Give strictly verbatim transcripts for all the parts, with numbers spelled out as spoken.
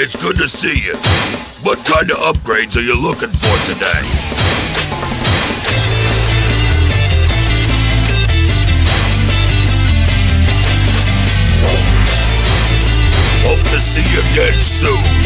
It's good to see you. What kind of upgrades are you looking for today? Hope to see you again soon.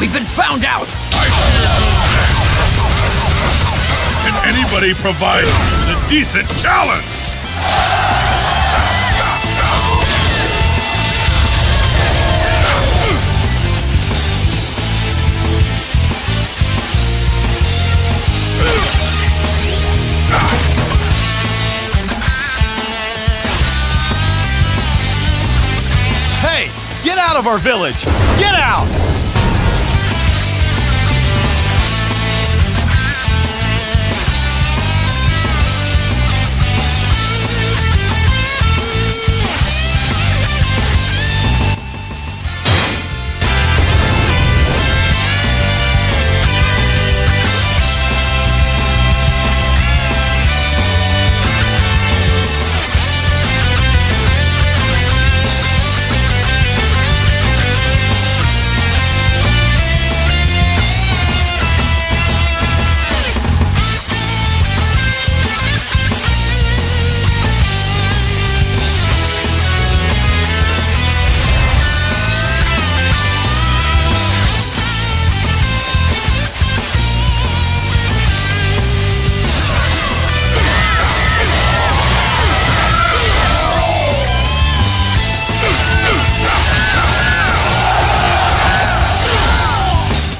We've been found out! Can anybody provide me with a decent challenge? Hey! Get out of our village! Get out!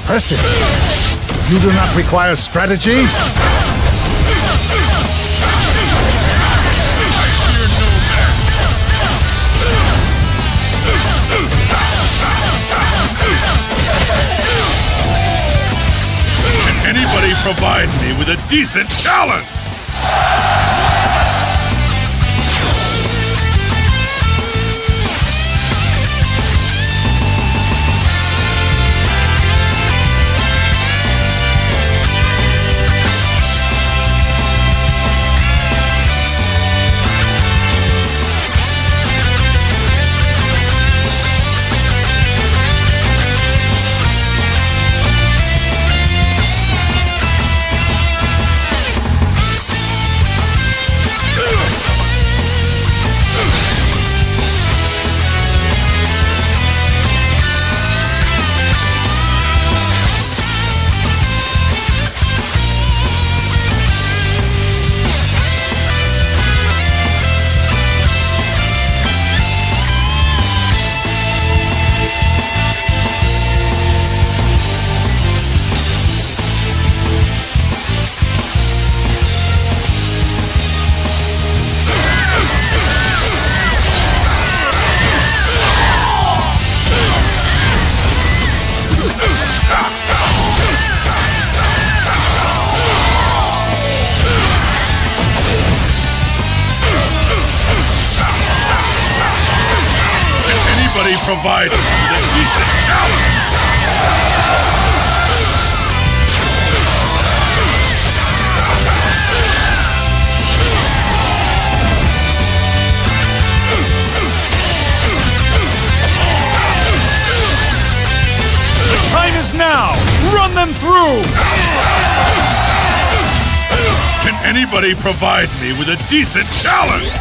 Impressive. You do not require strategy? I fear no match. Can anybody provide me with a decent challenge? provided with a decent challenge! The time is now! Run them through! Can anybody provide me with a decent challenge?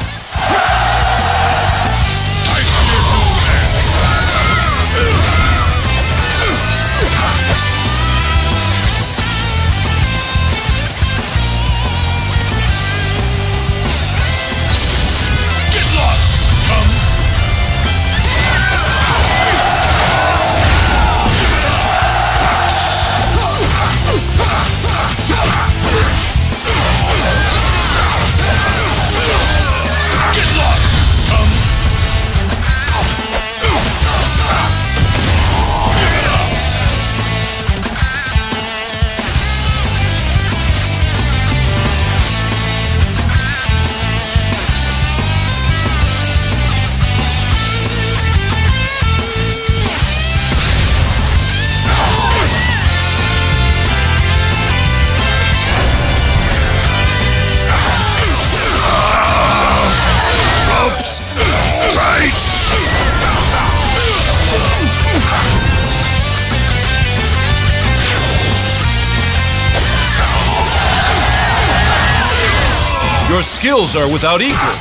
Your skills are without equal.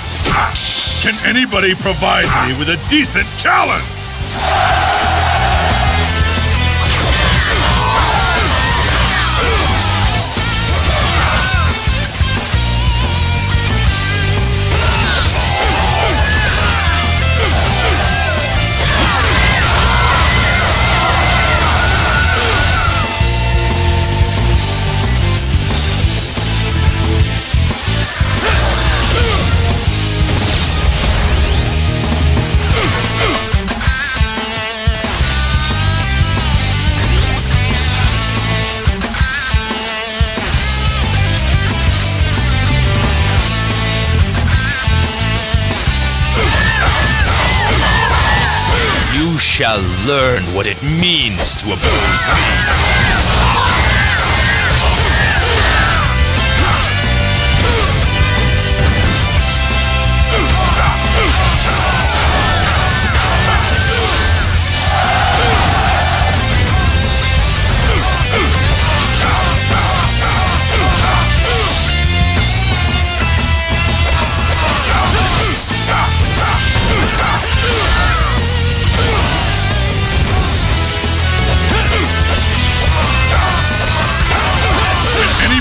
Can anybody provide me with a decent challenge? You shall learn what it means to oppose me.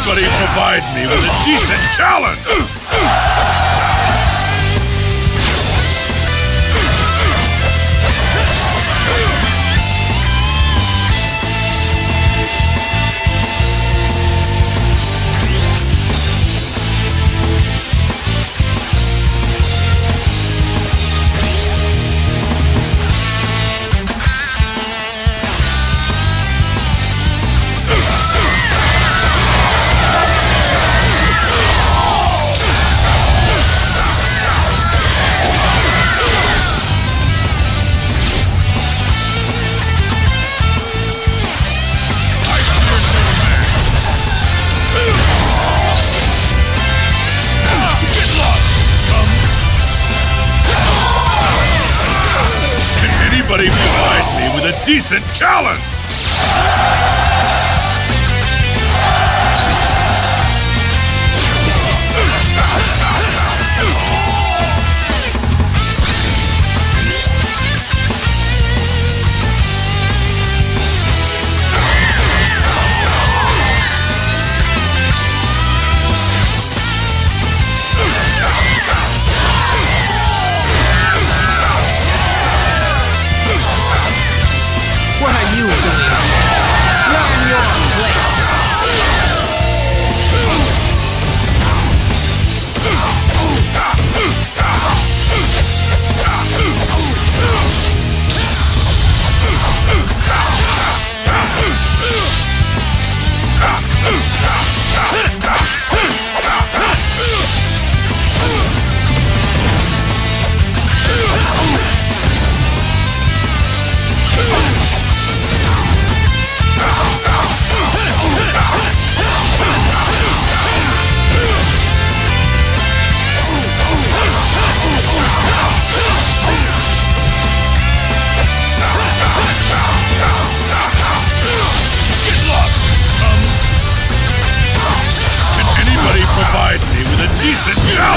Somebody provide me with a decent challenge! Provide me with a decent challenge! What are you doing? it down!